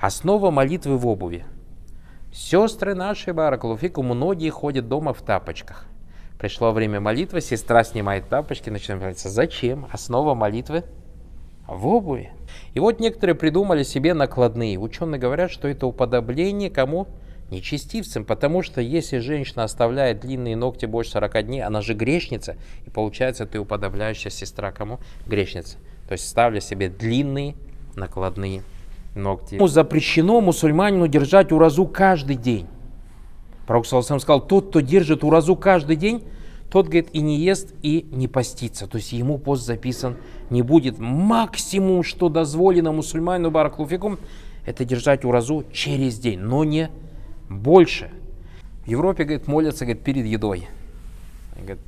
Основа молитвы в обуви. Сестры наши, баракаллаху фикум, многие ходят дома в тапочках. Пришло время молитвы, сестра снимает тапочки, начинает молиться. Зачем? Основа молитвы в обуви. И вот некоторые придумали себе накладные. Ученые говорят, что это уподобление кому? Нечестивцам, потому что если женщина оставляет длинные ногти больше 40 дней, она же грешница, и получается ты уподобляешься сестра кому? Грешница. То есть ставлю себе длинные накладные ногти. Ему запрещено мусульманину держать уразу каждый день. Пророк саллаллаху алейхи ва саллям сказал, тот, кто держит уразу каждый день, тот, говорит, и не ест, и не постится. То есть ему пост записан не будет. Максимум, что дозволено мусульманину, баракаллаху фикум, это держать уразу через день, но не больше. В Европе, говорит, молятся, говорит, перед едой. Говорит,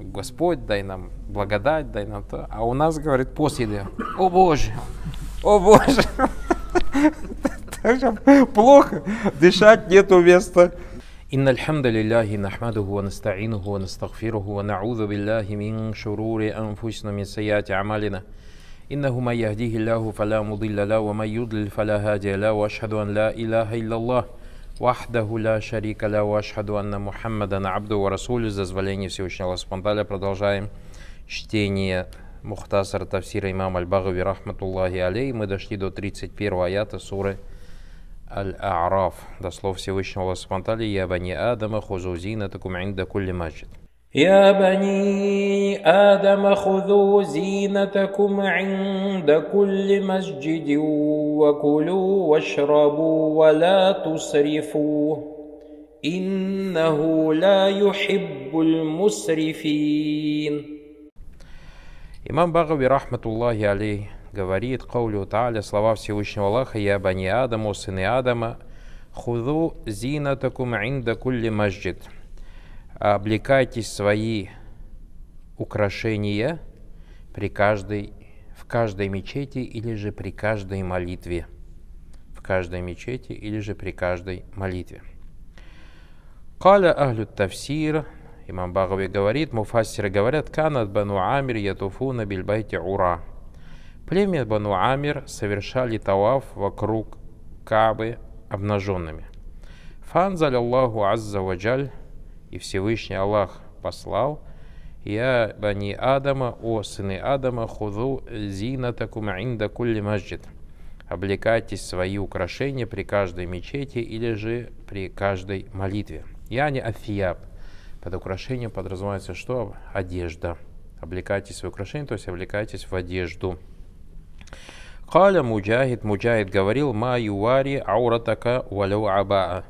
Господь, дай нам благодать, дай нам то. А у нас, говорит, после еды. О Боже, о Боже. Так же плохо, дышать нету места. إن الحمد لله نحمده ونستعينه ونستغفره ونعوذ بالله من شرور أنفسنا من سيئات أعمالنا إنه من يهديه الله فلا مضل له ومن يضلل فلا هادي له وأشهد أن لا إله إلا الله وحده لا شريك له وأشهد أن محمدا عبده ورسوله. За дозволение Всевышнего Аллаха субхана ва тааля продолжаем чтение Мухтасара тафсира имама Аль-Багави рахматуллахи алейхи. Мы дошли до 31 аята суры Аль-А'раф, до слов Всевышнего Аллаха субхана ва тааля: «Я бани Адама хузу зинатакум инда кулли масджид». «Я бани Адама хузу зинатакум инда кулли масджиди ва кулю вашрабу ва ла тусрифу, иннаху ла юхиббуль мусрифин». Имам Багави рахматуллахи алейхи говорит, каулю тааля, слова Всевышнего Аллаха: «Я бани Адаму, сыны Адама, хузу зинатакум инда кулли масджид». Облекайтесь свои украшения в каждой мечети или же при каждой молитве. В каждой мечети или же при каждой молитве. Каля ахлю тафсир, имам Багави говорит, муфассиры говорят: «Канат бану амир ятуфуна бильбайте ура». Племя Бану Амир совершали таваф вокруг Каабы обнаженными. Фанзаля Аллаху азза ва джаль, и Всевышний Аллах послал: «Я бани Адама, о сыны Адама, хузу зинатакум инда кулли масджид». Облекайтесь свои украшения при каждой мечети или же при каждой молитве. Яни афияб. Под украшением подразумевается что? Одежда. Облекайтесь в украшения, то есть облекайтесь в одежду. Халя муджахид, муджахид говорил: «Ма ювари ауратака валяу абаа».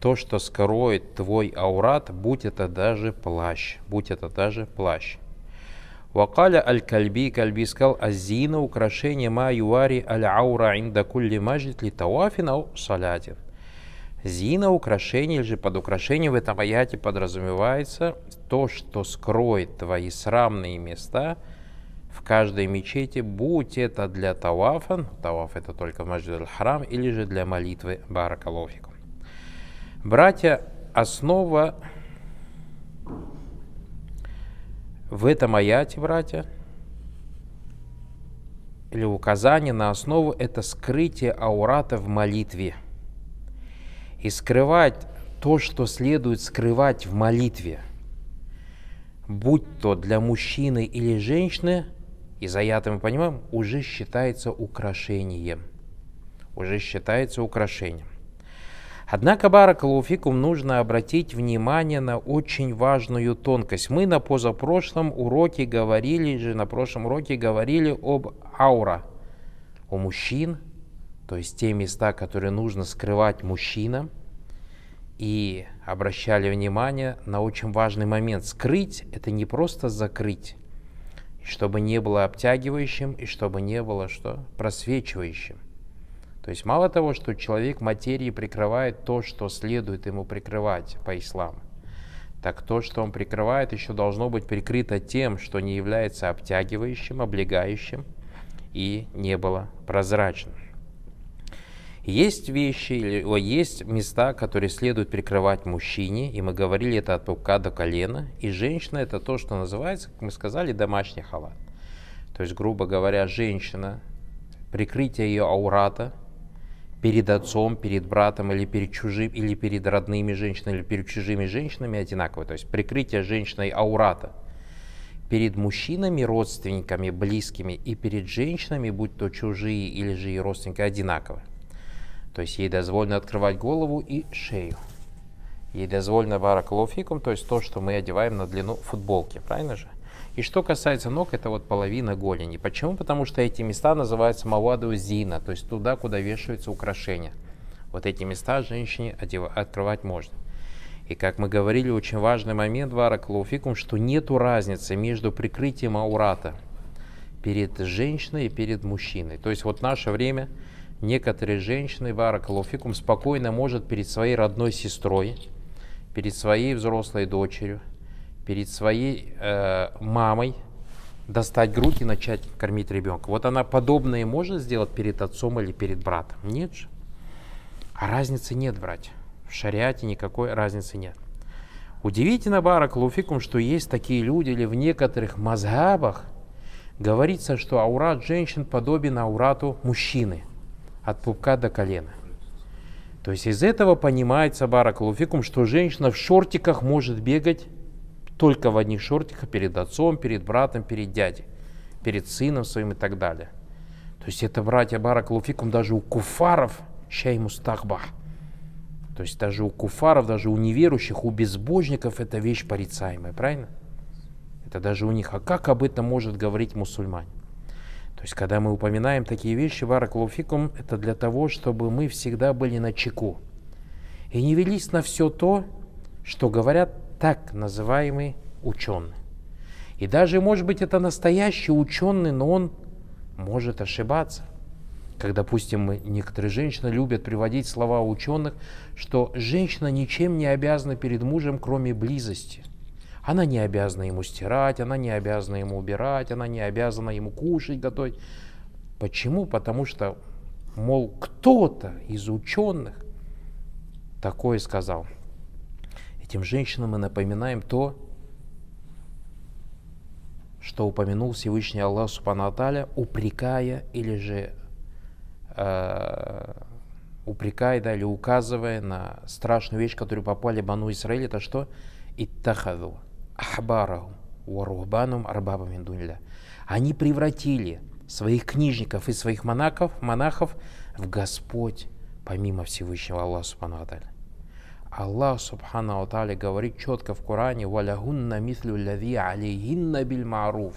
То, что скроет твой аурат, будь это даже плащ. Будь это даже плащ. Вакаля аль-кальби, кальби сказал: «Азина украшение ма ювари аль-аура инда кулли мажид ли тауафин ау салятин». Зина украшение, или же под украшением в этом аяте подразумевается то, что скроет твои срамные места в каждой мечети, будь это для тавафа, таваф это только в Маджид аль-Харам, или же для молитвы. Баракаллаху фикум. Братья, основа в этом аяте, братья, или указание на основу, это скрытие аурата в молитве. И скрывать то, что следует скрывать в молитве, будь то для мужчины или женщины, из аята мы понимаем, уже считается украшением. Уже считается украшением. Однако, баракаллаху фикум, нужно обратить внимание на очень важную тонкость. Мы на позапрошлом уроке говорили, об аура у мужчин, то есть те места, которые нужно скрывать мужчинам, и обращали внимание на очень важный момент. Скрыть – это не просто закрыть, чтобы не было обтягивающим и чтобы не было что? Просвечивающим. То есть мало того, что человек материи прикрывает то, что следует ему прикрывать по исламу, так то, что он прикрывает, еще должно быть прикрыто тем, что не является обтягивающим, облегающим и не было прозрачным. Есть вещи, есть места, которые следует прикрывать мужчине, и мы говорили, это от пупка до колена, и женщина это то, что называется, как мы сказали, домашний халат. То есть, грубо говоря, женщина, прикрытие ее аурата, перед отцом, перед братом или перед чужим, или перед родными женщинами, или перед чужими женщинами одинаковое. То есть прикрытие женщиной аурата. Перед мужчинами, родственниками, близкими и перед женщинами, будь то чужие или же и родственники, одинаковы. То есть ей дозволено открывать голову и шею. Ей дозволено баракаллаху фикум, то есть то, что мы одеваем на длину футболки, правильно же? И что касается ног, это вот половина голени. Почему? Потому что эти места называются маваду зина, то есть туда, куда вешаются украшения. Вот эти места женщине открывать можно. И как мы говорили, очень важный момент, баракаллаху фикум, что нету разницы между прикрытием аурата перед женщиной и перед мужчиной. То есть вот в наше время некоторые женщины, баракаллаху фикум, спокойно может перед своей родной сестрой, перед своей взрослой дочерью, перед своей мамой достать грудь и начать кормить ребенка. Вот она подобное может сделать перед отцом или перед братом? Нет же. А разницы нет, братья. В шариате никакой разницы нет. Удивительно, баракаллаху фикум, что есть такие люди, или в некоторых мазхабах говорится, что аурат женщин подобен аурату мужчины от пупка до колена. То есть из этого понимается, баракаллаху фикум, что женщина в шортиках может бегать только в одних шортиках перед отцом, перед братом, перед дядей, перед сыном своим и так далее. То есть это, братья, баракаллаху фикум, даже у куфаров шей мустахбах. То есть даже у куфаров, даже у неверующих, у безбожников это вещь порицаемая, правильно? Это даже у них. А как об этом может говорить мусульман? То есть когда мы упоминаем такие вещи, баракаллаху фикум, это для того, чтобы мы всегда были на чеку и не велись на все то, что говорят так называемые ученые. И даже, может быть, это настоящий ученый, но он может ошибаться. Как, допустим, некоторые женщины любят приводить слова ученых, что женщина ничем не обязана перед мужем, кроме близости. Она не обязана ему стирать, она не обязана ему убирать, она не обязана ему кушать, готовить. Почему? Потому что, мол, кто-то из ученых такое сказал. Тем женщинам мы напоминаем то, что упомянул Всевышний Аллах Субхану ва Тааля, упрекая или же упрекая, да, или указывая на страшную вещь, которую попали Бану Исраиль, это что? Иттахаду ахбарахум ва рухбанахум арбабам мин дунилля. Они превратили своих книжников и своих монахов в Господь, помимо Всевышнего Аллаха Субхану ва Тааля. Аллах Субхану ва Тааля говорит четко в Коране: «Валяхунна мислю лави алейхинна биль маруф».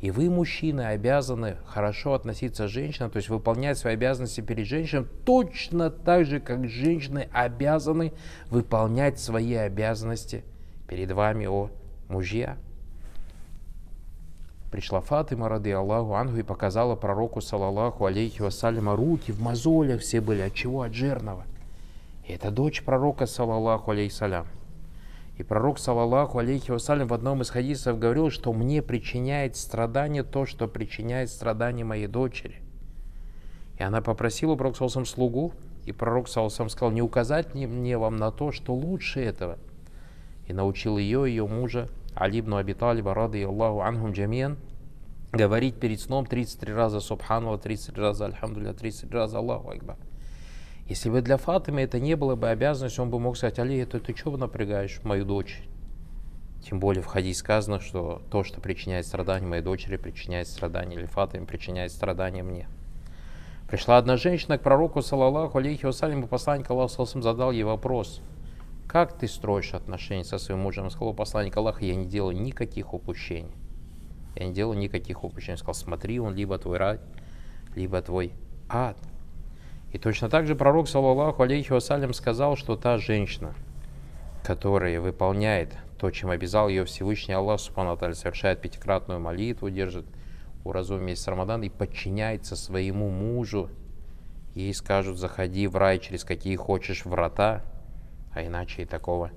И вы, мужчины, обязаны хорошо относиться к женщинам, то есть выполнять свои обязанности перед женщинами точно так же, как женщины обязаны выполнять свои обязанности перед вами, о мужья. Пришла Фатима, ради Аллаху анху, и показала пророку, салаллаху алейхи вассаляма, руки в мозолях все были. От чего? От жирного. Это дочь пророка, салаллаху алейхи салям. И пророк, салаллаху алейхи вассалям, в одном из хадисов говорил, что мне причиняет страдание то, что причиняет страдание моей дочери. И она попросила пророка, салаллаху, слугу, и пророк, салаллаху, сказал: не указать мне вам на то, что лучше этого. И научил ее, ее мужа, Али ибн Аби Талиба, рады Аллаху анхум джамиан, говорить перед сном 33 раза субханаллах, 33 раза альхамдулилля, 33 раза Аллаху акбар. Если бы для Фатимы это не было бы обязанность, он бы мог сказать: Али, это ты чего напрягаешь мою дочь? Тем более в хадисе сказано, что то, что причиняет страдания моей дочери, причиняет страдания, или Фатиме причиняет страдания мне. Пришла одна женщина к пророку, салаллаху алейхи вассалям, и посланник Аллаха, салаллаху алейхи вассалям, задал ей вопрос: как ты строишь отношения со своим мужем? Он сказал: посланник Аллаха, я не делаю никаких упущений. Я не делаю никаких упущений. Он сказал: смотри, он либо твой рай, либо твой ад. И точно так же пророк, салаллаху алейхи вассалям, сказал, что та женщина, которая выполняет то, чем обязал ее Всевышний Аллах Субхану ва Тааля, совершает пятикратную молитву, держит уразу месяц Рамадан и подчиняется своему мужу, ей скажут: заходи в рай через какие хочешь врата, а иначе и такого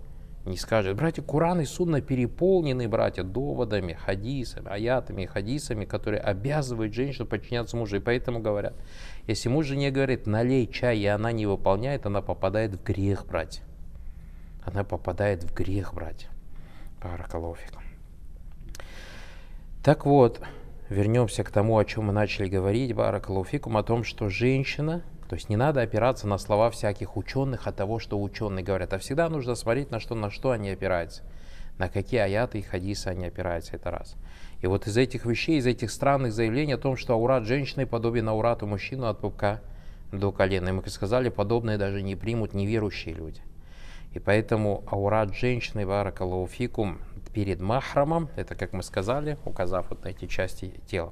не скажет. Братья, Коран и Сунна переполнены, братья, доводами, хадисами, аятами и хадисами, которые обязывают женщину подчиняться мужу. И поэтому говорят, если муж жене говорит: налей чай, и она не выполняет, она попадает в грех, братья. Она попадает в грех, братья. Баракаллаху фикум. Так вот, вернемся к тому, о чем мы начали говорить, баракаллаху фикум, о том, что женщина То есть не надо опираться на слова всяких ученых, от того, что ученые говорят, а всегда нужно смотреть, на что они опираются, на какие аяты и хадисы они опираются, это раз. И вот из этих вещей, из этих странных заявлений о том, что аурат женщины подобен аурату мужчину от пупка до колена, и мы сказали, подобное даже не примут неверующие люди. И поэтому аурат женщины, баракаллаху фикум, перед махрамом, это, как мы сказали, указав вот на эти части тела.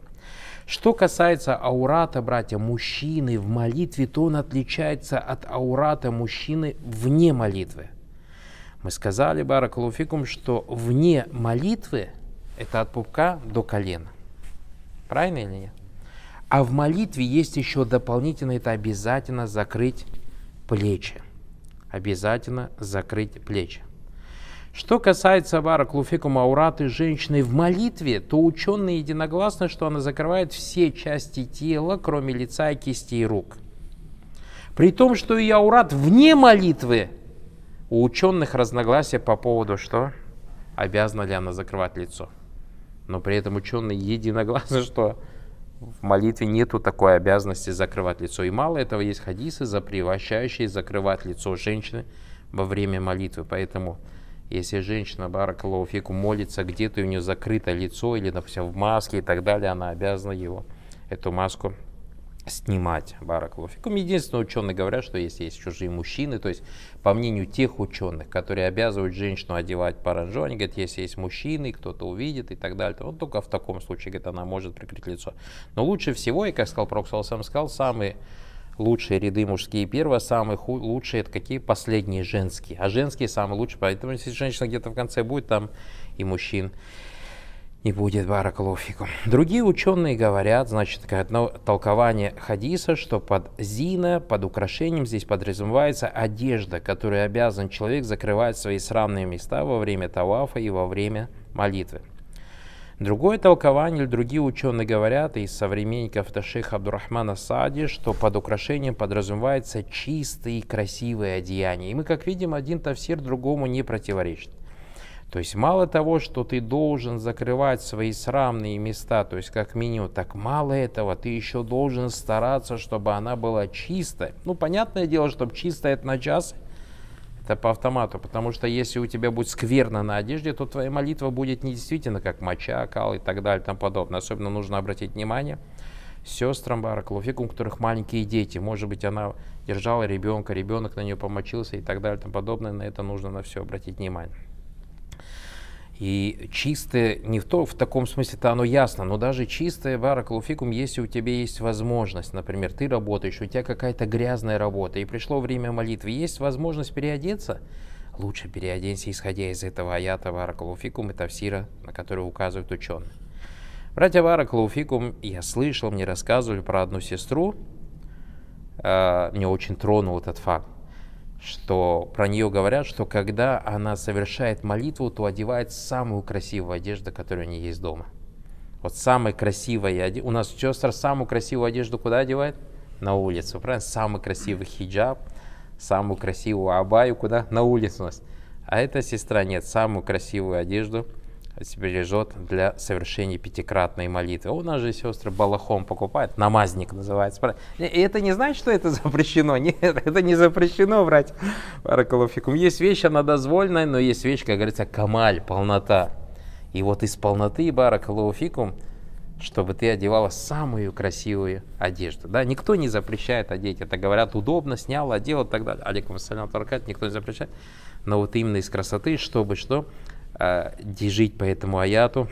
Что касается аурата, братья, мужчины в молитве, то он отличается от аурата мужчины вне молитвы. Мы сказали, баракаллаху фикум, что вне молитвы это от пупка до колена. Правильно или нет? А в молитве есть еще дополнительно, это обязательно закрыть плечи. Обязательно закрыть плечи. Что касается баракаллаху фикум аураты женщины в молитве, то ученые единогласны, что она закрывает все части тела, кроме лица и кистей и рук. При том, что и аурат вне молитвы, у ученых разногласия по поводу, что обязана ли она закрывать лицо. Но при этом ученые единогласны, что в молитве нету такой обязанности закрывать лицо. И мало этого, есть хадисы, запрещающие закрывать лицо женщины во время молитвы. Поэтому если женщина, баракаллаху фикум, молится где-то, и у нее закрыто лицо, или, допустим, в маске и так далее, она обязана его, эту маску снимать, баракаллаху фикум. Единственное, ученые говорят, что если есть чужие мужчины, то есть, по мнению тех ученых, которые обязывают женщину одевать паранджу, они говорят, если есть мужчины, кто-то увидит и так далее, то он только в таком случае, говорит, она может прикрыть лицо. Но лучше всего, и как сказал пророк, самые лучшие ряды мужские первые, самые лучшие это какие? Последние женские. А женские самые лучшие, поэтому если женщина где-то в конце будет, там и мужчин не будет, баракаллаху фикум. Другие ученые говорят, значит, одно толкование хадиса, что под зина, под украшением здесь подразумевается одежда, которую обязан человек закрывать свои срамные места во время тавафа и во время молитвы. Другое толкование, или другие ученые говорят, из современников шейха Абдурахмана Саади, что под украшением подразумевается чистые и красивые одеяния. И мы, как видим, один тафсир другому не противоречит. То есть мало того, что ты должен закрывать свои срамные места, то есть как минимум, так мало этого, ты еще должен стараться, чтобы она была чистой. Ну, понятное дело, чтобы чистая это на час, это по автомату, потому что если у тебя будет скверно на одежде, то твоя молитва будет не действительно как моча, кал и так далее, тому подобное. Особенно нужно обратить внимание сестрам, баракаллаху фикум, у которых маленькие дети. Может быть, она держала ребенка, ребенок на нее помочился и так далее, тому подобное. На это нужно на все обратить внимание. И чистое, не в, в таком смысле-то оно ясно, но даже чистое, баракаллаху фикум, если у тебя есть возможность, например, ты работаешь, у тебя какая-то грязная работа, и пришло время молитвы, есть возможность переодеться, лучше переоденься, исходя из этого аята, баракаллаху фикум, и тафсира, на который указывают ученые. Братья, баракаллаху фикум, я слышал, мне рассказывали про одну сестру, меня очень тронул этот факт, что про нее говорят, что когда она совершает молитву, то одевает самую красивую одежду, которая у нее есть дома. Вот самая красивая одежда. У нас сестра самую красивую одежду куда одевает? На улицу, правильно? Самый красивый хиджаб, самую красивую абаю куда? На улицу у нас. А эта сестра нет, самую красивую одежду бережет для совершения пятикратной молитвы. У нас же сестры балахон покупают, намазник называется. И это не значит, что это запрещено. Нет, это не запрещено, брать. Баракаллаху фикум. Есть вещь, она дозвольная, но есть вещь, как говорится, камаль, полнота. И вот из полноты, баракаллаху фикум, чтобы ты одевала самую красивую одежду. Да? Никто не запрещает одеть. Это говорят, удобно, снял, одел и так далее. Алейкум ассалям таракат, никто не запрещает. Но вот именно из красоты, чтобы что? Держить по этому аяту.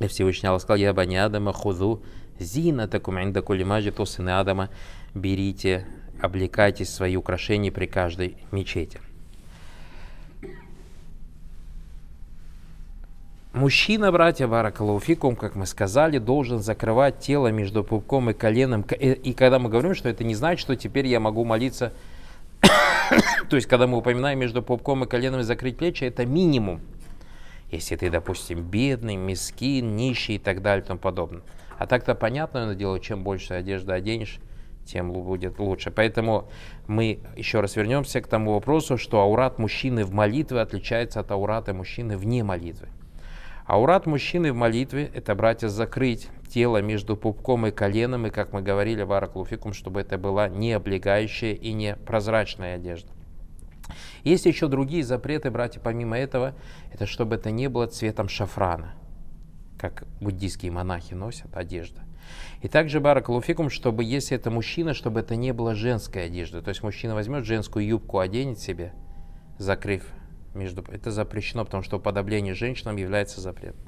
И Всевышний Аллах сказал, я бани Адама хузу зина такум инда кулли масджид, то сыны Адама, берите, облекайте свои украшения при каждой мечети. Мужчина, братья, баракаллаху фикум, как мы сказали, должен закрывать тело между пупком и коленом. И когда мы говорим, что это не значит, что теперь я могу молиться, то есть когда мы упоминаем между пупком и коленом закрыть плечи, это минимум. Если ты, допустим, бедный, мискин, нищий и так далее и тому подобное. А так-то понятное дело, чем больше одежды оденешь, тем будет лучше. Поэтому мы еще раз вернемся к тому вопросу, что аурат мужчины в молитве отличается от аурата мужчины вне молитвы. Аурат мужчины в молитве – это, братья, закрыть тело между пупком и коленом, и, как мы говорили, баракаллаху фикум, чтобы это была не облегающая и не прозрачная одежда. Есть еще другие запреты, братья, помимо этого, это чтобы это не было цветом шафрана, как буддийские монахи носят одежду. И также, баракаллаху фикум, чтобы, если это мужчина, чтобы это не было женской одежды. То есть мужчина возьмет женскую юбку, оденет себе, закрыв. Это запрещено, потому что уподобление женщинам является запретом.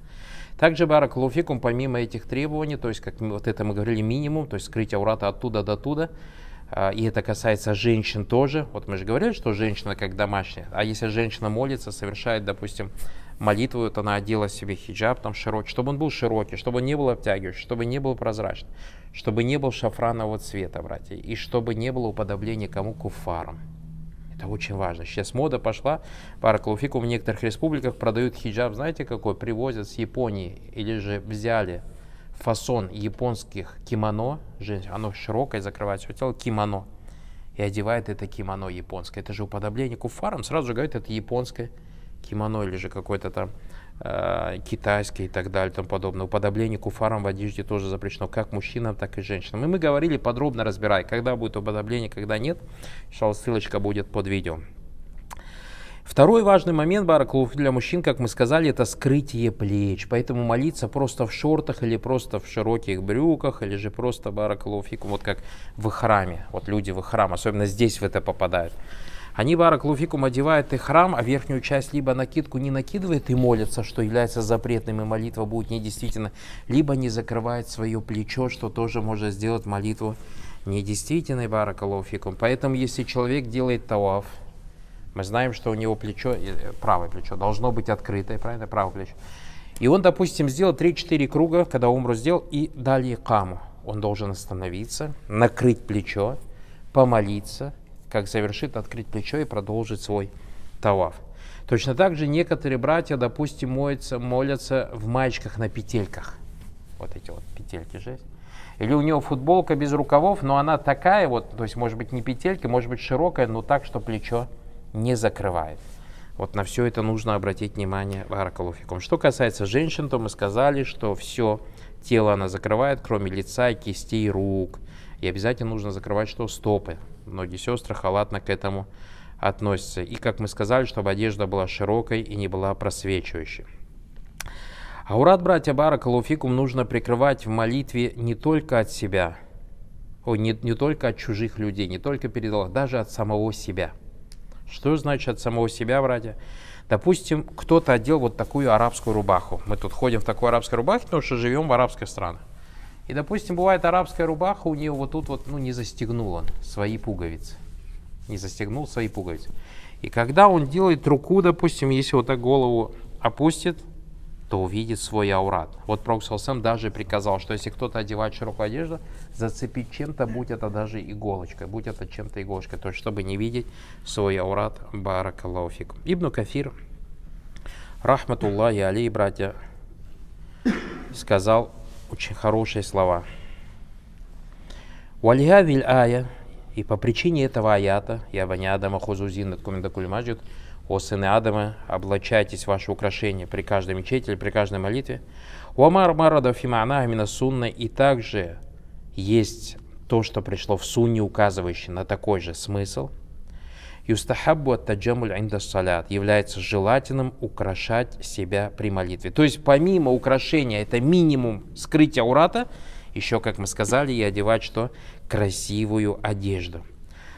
Также, баракаллаху фикум, помимо этих требований, то есть, как вот это мы говорили, минимум, то есть скрыть аурата оттуда до туда, и это касается женщин тоже. Вот мы же говорили, что женщина как домашняя, а если женщина молится, совершает, допустим, молитву, вот она одела себе хиджаб там широкий, чтобы он был широкий, чтобы он не был обтягивающий, чтобы не был прозрачный, чтобы не был шафранового цвета, братья, и чтобы не было уподобления кому куфарам. Это очень важно. Сейчас мода пошла, баракаллаху фикум, в некоторых республиках продают хиджаб, знаете какой, привозят с Японии, или же взяли фасон японских кимоно, оно широкое, закрывает все тело, кимоно, и одевает это кимоно японское. Это же уподобление куфарам, сразу же говорят, это японское кимоно, или же какое-то там китайское и так далее, и тому подобное. Уподобление куфарам в одежде тоже запрещено, как мужчинам, так и женщинам. И мы говорили, подробно разбирая, когда будет уподобление, когда нет. Иншаллах, ссылочка будет под видео. Второй важный момент, баракаллаху фикум, для мужчин, как мы сказали, это скрытие плеч. Поэтому молиться просто в шортах или просто в широких брюках, или же просто, баракаллаху фикум, вот как в ихраме. Вот люди в ихрам, особенно здесь в это попадают. Они, баракаллаху фикум, одевают ихрам, а верхнюю часть либо накидку не накидывает и молятся, что является запретным, и молитва будет недействительна, либо не закрывает свое плечо, что тоже может сделать молитву недействительной, баракаллаху фикум. Поэтому, если человек делает тауаф, мы знаем, что у него плечо, правое плечо, должно быть открытое, правильно, правое плечо. И он, допустим, сделал 3-4 круга, когда умру сделал, и дали икаму. Он должен остановиться, накрыть плечо, помолиться, как завершит, открыть плечо и продолжить свой таваф. Точно так же некоторые братья, допустим, молятся в маечках на петельках. Вот эти вот петельки, жесть. Или у него футболка без рукавов, но она такая вот, то есть, может быть, не петельки, может быть, широкая, но так, что плечо не закрывает. Вот на все это нужно обратить внимание, баракаллаху фикум. Что касается женщин, то мы сказали, что все тело она закрывает, кроме лица, кистей, рук. И обязательно нужно закрывать, что стопы. Многие сестры халатно к этому относятся. И, как мы сказали, чтобы одежда была широкой и не была просвечивающей. Аурат, братья, баракаллаху фикум, нужно прикрывать в молитве не только от себя, не только от чужих людей, не только перед Аллахом, даже от самого себя. Что значит от самого себя, братья? Допустим, кто-то одел вот такую арабскую рубаху. Мы тут ходим в такой арабской рубахе, потому что живем в арабской стране. И, допустим, бывает арабская рубаха, у нее вот тут вот, ну, не застегнул он свои пуговицы. Не застегнул свои пуговицы. И когда он делает руку, допустим, если вот так голову опустит, то увидит свой аурат. Вот Пророк сам даже приказал, что если кто-то одевает широкую одежду, зацепить чем-то, будь это даже иголочкой, будь это чем-то иголочкой, то есть чтобы не видеть свой аурат, баракаллаху фикум. Ибн Кафир, рахматуллахи алейхи, братья, сказал очень хорошие слова. Валихазиль ая, и по причине этого аята, я бани Адама хузузин над куминдакуль маджид, о сыны Адама, облачайтесь в ваше украшение при каждой мечети или при каждой молитве. Уамар марада фимана именно сунна, и также есть то, что пришло в сунне, указывающее на такой же смысл. Юстахаббу ат-таджаммуль инда салят, является желательным украшать себя при молитве. То есть помимо украшения, это минимум скрытия аурата, еще, как мы сказали, и одевать что? Красивую одежду.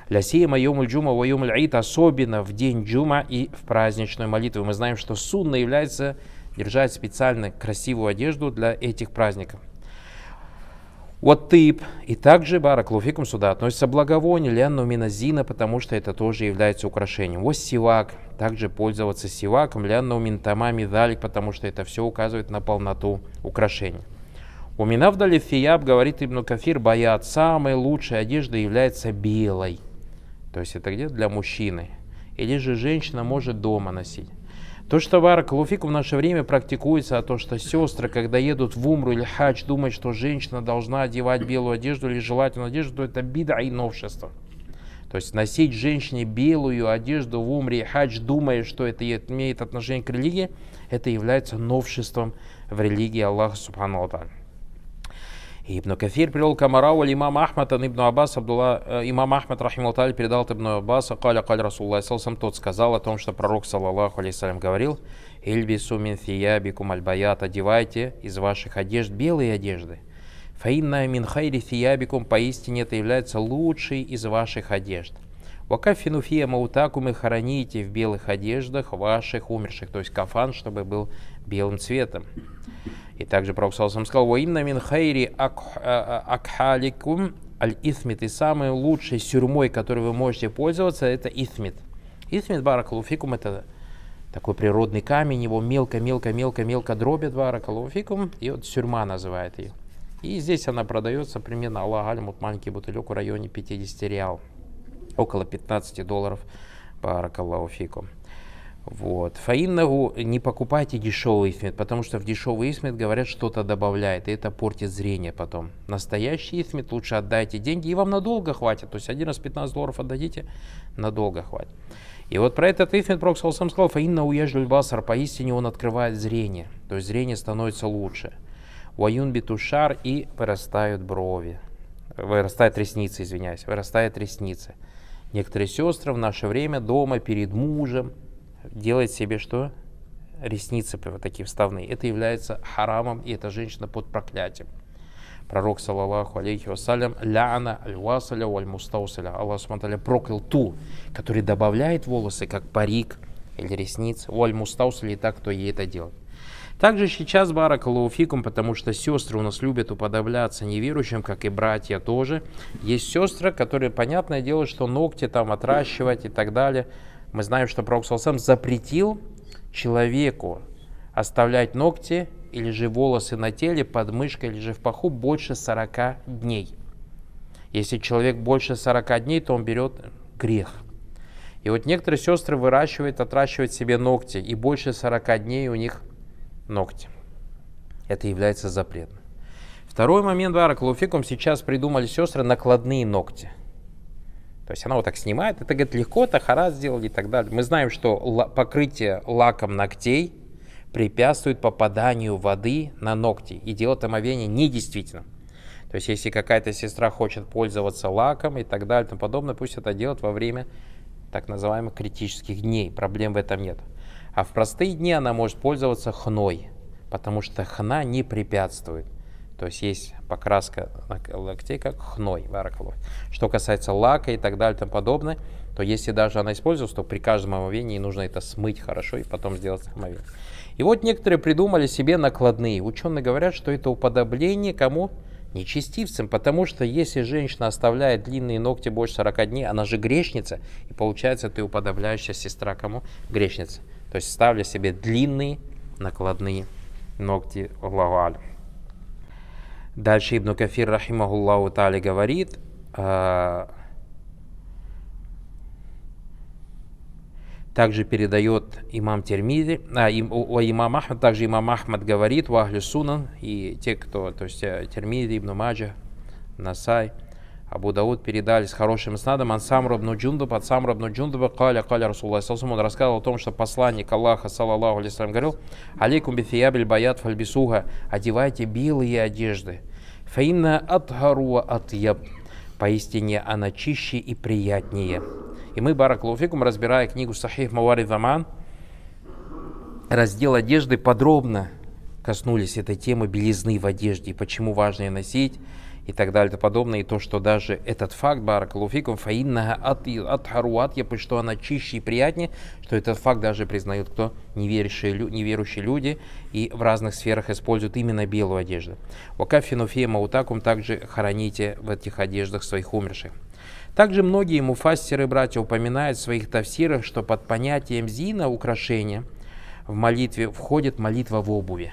Лясима йомуль джума ва йомуль аид, особенно в день джума и в праздничную молитву. Мы знаем, что сунна является держать специально красивую одежду для этих праздников. Вот тип. И также, баракаллаху фикум, сюда относится благовоние, лянну миназина, потому что это тоже является украшением. Вот сивак. Также пользоваться сиваком, лянну минтамами далик, потому что это все указывает на полноту украшения. У минавдали фияб, говорит Ибн Кафир, баят, самой лучшей одеждой является белой. То есть это где? Для мужчины. Или же женщина может дома носить. То, что баракаллаху фикум в наше время практикуется, а то, что сестры, когда едут в умру или хадж, думают, что женщина должна одевать белую одежду или желательную одежду, то это бида и новшество. То То есть носить женщине белую одежду в умре и хадж, думая, что это имеет отношение к религии, это является новшеством в религии Аллаха Субхану ва Тааля. Ибн Кафир привел Камарау имам Ахмад, Ибн Аббас, имам Ахмад, рахиму Аллаху, передал от Ибн Аббаса, каля каль Расулла, тот сказал о том, что пророк, саллаллаху алейхи салям, говорил: «Ильбису мин фиябикум аль-баят», одевайте из ваших одежд белые одежды. «Фаинна мин хайри фиябикум», поистине это является лучшей из ваших одежд. «Вакафину фия маутакум», и хороните в белых одеждах ваших умерших, то есть кафан, чтобы был белым цветом. И также пророк саллаллаху сказал: «Ваинна мин хайри акхаликум аль-исмит», и самой лучшей сюрмой, которой вы можете пользоваться, это исмит. Исмит, баракаллаху фикум, это такой природный камень, его мелко-мелко-мелко-мелко дробят, баракаллаху фикум, и вот сюрма называет ее. И здесь она продается примерно, Аллах аль-мут, маленький бутылек в районе 50 реал, около 15 долларов, баракаллаху фикум. Вот. Фаиннагу, не покупайте дешевый исмит, потому что в дешевый исмит, говорят, что-то добавляет, и это портит зрение потом. Настоящий исмит лучше отдайте деньги, и вам надолго хватит. То есть один раз 15 долларов отдадите, надолго хватит. И вот про этот исмит пророк саллаллаху алейхи ва саллям сказал: «Фаиннагу яжлюль басар», поистине он открывает зрение, то есть зрение становится лучше. «Ваюнбиту шар», и вырастают брови, вырастают ресницы, извиняюсь, вырастают ресницы. Некоторые сестры в наше время дома перед мужем делает себе что? Ресницы вот такие вставные. Это является харамом, и эта женщина под проклятием. Пророк, саллаллаху алейхи вассалям, ля'ана аль-васаля валь-мустаусаля. Аллах субхану ва тааля проклял ту, который добавляет волосы, как парик или ресницы, валь-мустаусаля, и так, кто ей это делает. Также сейчас, баракаллаху фикум, потому что сестры у нас любят уподобляться неверующим, как и братья тоже. Есть сестры, которые, понятное дело, что ногти там отращивать и так далее. Мы знаем, что пророк саллаллаху алейхи ва саллям запретил человеку оставлять ногти или же волосы на теле, под мышкой или же в паху больше 40 дней. Если человек больше 40 дней, то он берет грех. И вот некоторые сестры выращивают, отращивают себе ногти, и больше 40 дней у них ногти. Это является запретом. Второй момент, баракаллаху фикум, сейчас придумали сестры накладные ногти. То есть она вот так снимает, это, говорит, легко, тахара сделали и так далее. Мы знаем, что покрытие лаком ногтей препятствует попаданию воды на ногти и делает омовение недействительно. То есть если какая-то сестра хочет пользоваться лаком и так далее и тому подобное, пусть это делает во время так называемых критических дней, проблем в этом нет. А в простые дни она может пользоваться хной, потому что хна не препятствует. То есть есть покраска локтей как хной, баракаллаху. Что касается лака и так далее и тому подобное, то если даже она использовалась, то при каждом омовении нужно это смыть хорошо и потом сделать омовение. И вот некоторые придумали себе накладные. Ученые говорят, что это уподобление кому? Нечестивцам, потому что если женщина оставляет длинные ногти больше 40 дней, она же грешница, и получается ты уподобляешься сестра кому? Грешница. То есть ставлю себе длинные накладные ногти, Аллаху алям. Дальше Ибн Кафир, рахимахуллаху тааля, говорит: также передает имам Тирмизи, имам Ахмад, также имам Ахмад говорит, вахлю сунан, и те, кто, то есть Тирмизи, Ибн Маджа, Насай, Абу Дауд передали с хорошим снадом. Ансамр ибн Джундуб, от Самра ибн Джундуба, каля, каля Расулла, он рассказывал о том, что посланник Аллаха, саллаллаху алейхи салям, говорил: «Алейкум бифиябиль баят фальбисуга», одевайте белые одежды. «Фаинна атгаруа атьяб», поистине она чище и приятнее. И мы, баракаллаху фикум, разбирая книгу Сахих Маварид Заман, раздел одежды, подробно коснулись этой темы белизны в одежде, почему важно ее носить и так далее и подобное, и то, что даже этот факт, баракаллаху фикум, фаиннага атхаруат, что она чище и приятнее, что этот факт даже признают кто? Неверующие люди, и в разных сферах используют именно белую одежду. Вакафину фия маутакум, также хороните в этих одеждах своих умерших. Также многие муфассиры, братья, упоминают в своих тафсирах, что под понятием зина, украшения, в молитве входит молитва в обуви.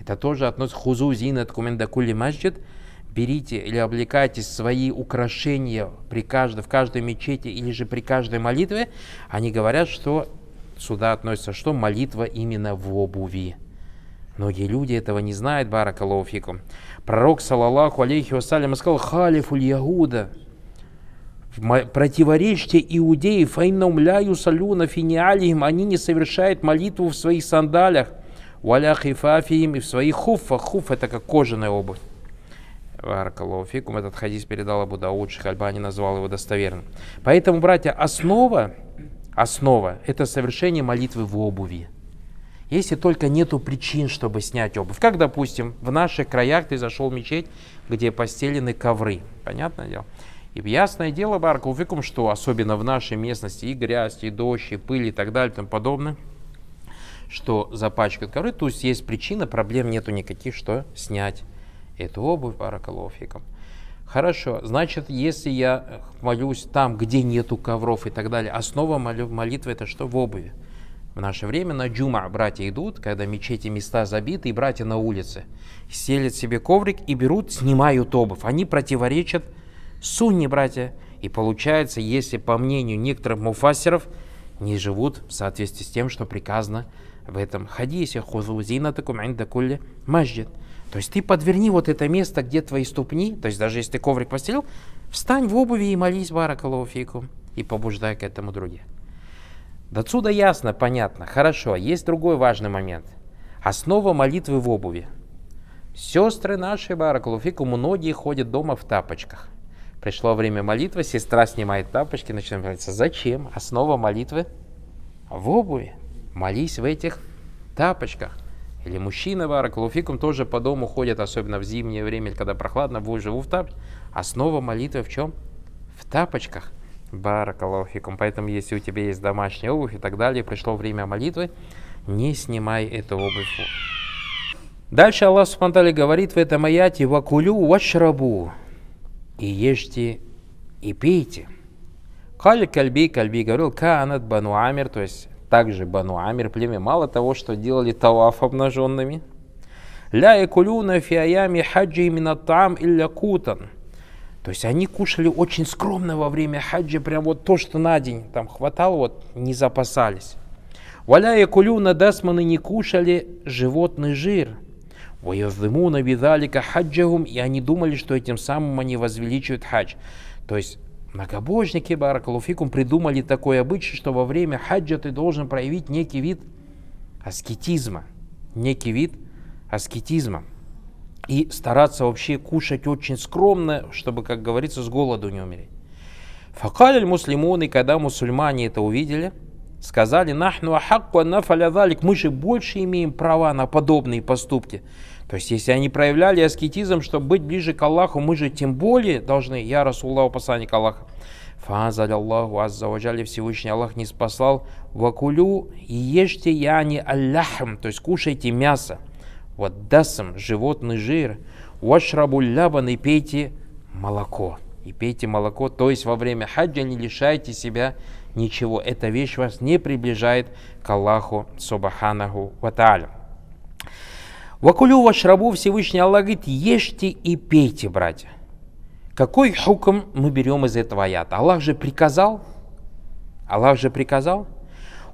Это тоже относится к хузу зинат куменда кули масджид. Берите или облекайте свои украшения в каждой мечети или же при каждой молитве. Они говорят, что сюда относится что? Молитва именно в обуви. Многие люди этого не знают, баракаллаху фикум. Пророк, саллаллаху алейхи ва саллям, сказал: «Халифуль ягуда», Противоречьте иудеи, фаинном ляю салюна финиалием, они не совершают молитву в своих сандалях, валях и фафием, и в своих хуфах. Хуф — это как кожаная обувь. Варакаллаху фикум, этот хадис передал Абу Дауд, Шейх Альбани назвал его достоверным. Поэтому, братья, основа — это совершение молитвы в обуви. Если только нету причин, чтобы снять обувь. Как, допустим, в наших краях ты зашел в мечеть, где постелены ковры. Понятное дело? И ясное дело, баракаллаху фикум, что особенно в нашей местности и грязь, и дождь, и пыль, и так далее, и тому подобное, что запачкают ковры. То есть есть причина, проблем нету никаких, что снять эту обувь, баракаллаху фикум. Хорошо, значит, если я молюсь там, где нету ковров и так далее, основа молитвы — это что? В обуви. В наше время на джума братья идут, когда мечети места забиты, и братья на улице селят себе коврик и берут, снимают обувь. Они противоречат сунне, братья, и получается, если по мнению некоторых муфассиров, не живут в соответствии с тем, что приказано в этом хадисе. То есть ты подверни вот это место, где твои ступни, то есть даже если ты коврик постелил, встань в обуви и молись, баракаллаху фикум, и побуждай к этому других. Отсюда ясно, понятно, хорошо. Есть другой важный момент. Основа молитвы в обуви. Сестры наши, баракаллаху фикум, многие ходят дома в тапочках. Пришло время молитвы, сестра снимает тапочки, начинает молиться. Зачем? Основа молитвы в обуви. Молись в этих тапочках. Или мужчина, баракаллаху фикум, тоже по дому ходят, особенно в зимнее время, когда прохладно, живу в тапочках. Основа молитвы в чем? В тапочках. Баракаллаху фикум. Поэтому, если у тебя есть домашняя обувь и так далее, пришло время молитвы, не снимай эту обувь. Дальше Аллах субхану ва-тааля говорит в этом аяте: «Вакулю вашрабу». И ешьте, и пейте. Кальби говорил, каанат бану амир, то есть также бану амир племя, мало того, что делали талаф обнаженными. Ля якулюна фи айями хаджи мина таам илля кутан. То есть они кушали очень скромно во время хаджа, прям вот то, что на день там хватало, вот не запасались. Валя якулюна дасманы, не кушали животный жир. И они думали, что этим самым они возвеличивают хадж. То есть многобожники, баракаллаху фикум, придумали такой обычай, что во время хаджа ты должен проявить некий вид аскетизма. И стараться вообще кушать очень скромно, чтобы, как говорится, с голоду не умереть. Факаль муслимуны, когда мусульмане это увидели, сказали: «Нахну ахакку аннафаля залик», мы же больше имеем права на подобные поступки. То есть, если они проявляли аскетизм, чтобы быть ближе к Аллаху, мы же тем более должны, я Расулуллах, посланник Аллаха. Фазаль Аллаху азза ва джалля, Всевышний Аллах не спасал. Вакулю, и ешьте, яни аллахм, то есть кушайте мясо. Вот дасам, животный жир. Вашрабу лябан, и пейте молоко. То есть во время хаджа не лишайте себя ничего. Эта вещь вас не приближает к Аллаху субханаху ва тааля. Вакулю вашрабу, Всевышний Аллах говорит: ешьте и пейте, братья. Какой хукм мы берем из этого аята? Аллах же приказал.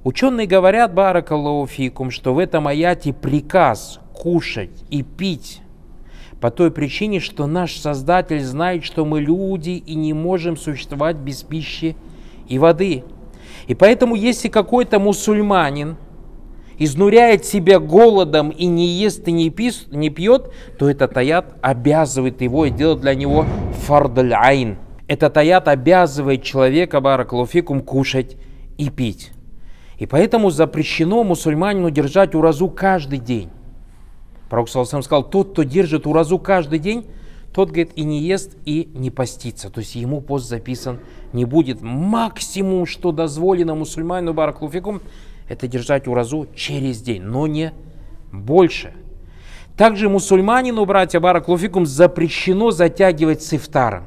Ученые говорят, баракаллаху фикум, что в этом аяте приказ кушать и пить. По той причине, что наш Создатель знает, что мы люди и не можем существовать без пищи и воды. И поэтому, если какой-то мусульманин изнуряет себя голодом и не ест и не пьет, то этот аят обязывает его и делает для него фардаль-айн. Этот аят обязывает человека, баракаллаху фикум, кушать и пить. И поэтому запрещено мусульманину держать уразу каждый день. Пророк саллаллаху алейхи ва саллям сказал: тот, кто держит уразу каждый день, тот, говорит, и не ест, и не постится. То есть ему пост записан не будет. Максимум, что дозволено мусульманину, баракаллаху фикум, это держать уразу через день, но не больше. Также мусульманину, братья, баракаллаху фикум, запрещено затягивать с ифтаром.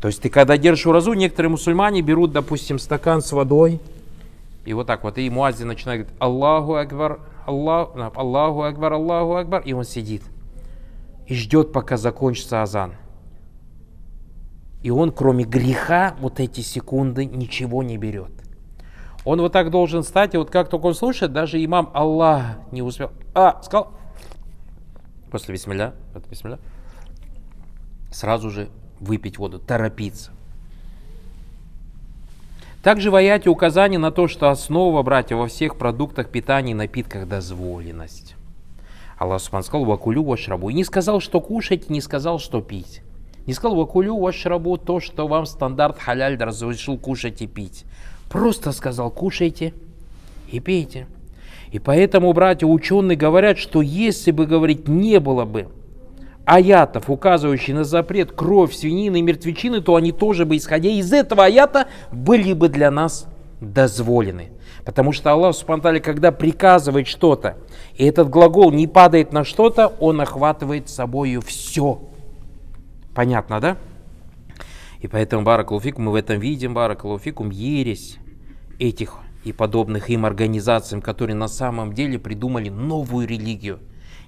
То есть ты когда держишь уразу, некоторые мусульмане берут, допустим, стакан с водой, и вот так вот, и муаззин начинает говорить: Аллаху акбар, Аллаху акбар, Аллаху акбар. И он сидит и ждет, пока закончится азан. И он, кроме греха, вот эти секунды ничего не берет. Он вот так должен стать, и вот как только он слушает, даже имам Аллах не успел. Сказал. После бисмилля, сразу же выпить воду, торопиться. Также в аяте указание на то, что основа, братья, во всех продуктах питания и напитках дозволенность. Аллах Субхану сказал: «Вакулю вашрабу». И не сказал, что кушать, не сказал, что пить. Не сказал: «Вакулю вашрабу», то, что вам стандарт халяль разрешил кушать и пить. Просто сказал: «Кушайте и пейте». И поэтому, братья, ученые говорят, что если бы, говорит, не было бы аятов, указывающих на запрет кровь свинины и мертвечины, то они тоже бы, исходя из этого аята, были бы для нас дозволены. Потому что Аллах Субхану ва Тааля, когда приказывает что-то, и этот глагол не падает на что-то, он охватывает собою все. Понятно, да? И поэтому, баракаллаху фикум, мы в этом видим, баракаллаху фикум, ересь этих и подобных им организациям, которые на самом деле придумали новую религию,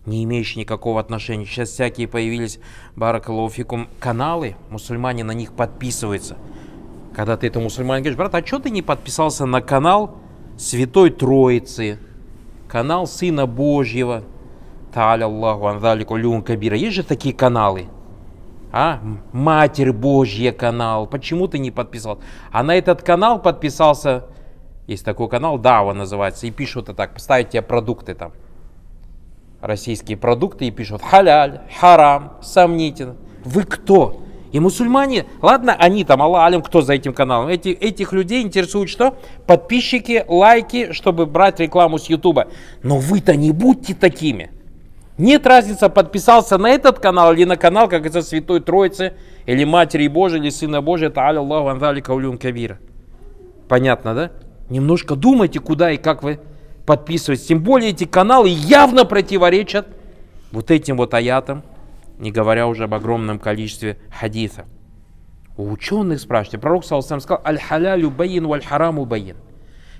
не имеющую никакого отношения. Сейчас всякие появились, баракаллаху фикум, каналы, мусульмане на них подписываются. Когда ты этому мусульманину говоришь: брат, а что ты не подписался на канал Святой Троицы, канал Сына Божьего, Тааля Аллаху ан залика улювван кабира, есть же такие каналы? А? Матерь Божья канал, почему ты не подписался? А на этот канал подписался, есть такой канал, Дава называется, и пишут это так, ставят тебе продукты там, российские продукты, и пишут: халяль, харам, сомнительно. Вы кто? И мусульмане, ладно, они там, Аллах алим, кто за этим каналом, этих людей интересует что? Подписчики, лайки, чтобы брать рекламу с Ютуба. Но вы-то не будьте такими. Нет разницы, подписался на этот канал или на канал, как это, Святой Троицы, или Матери Божией, или Сына Божия, Тааля Аллаху ан залика улювван кабира. Понятно, да? Немножко думайте, куда и как вы подписываетесь. Тем более эти каналы явно противоречат вот этим вот аятам, не говоря уже об огромном количестве хадисов. У ученых спрашивайте, пророк саллаллаху алейхи ва саллям сказал: аль-халялю байин, валь-хараму байин.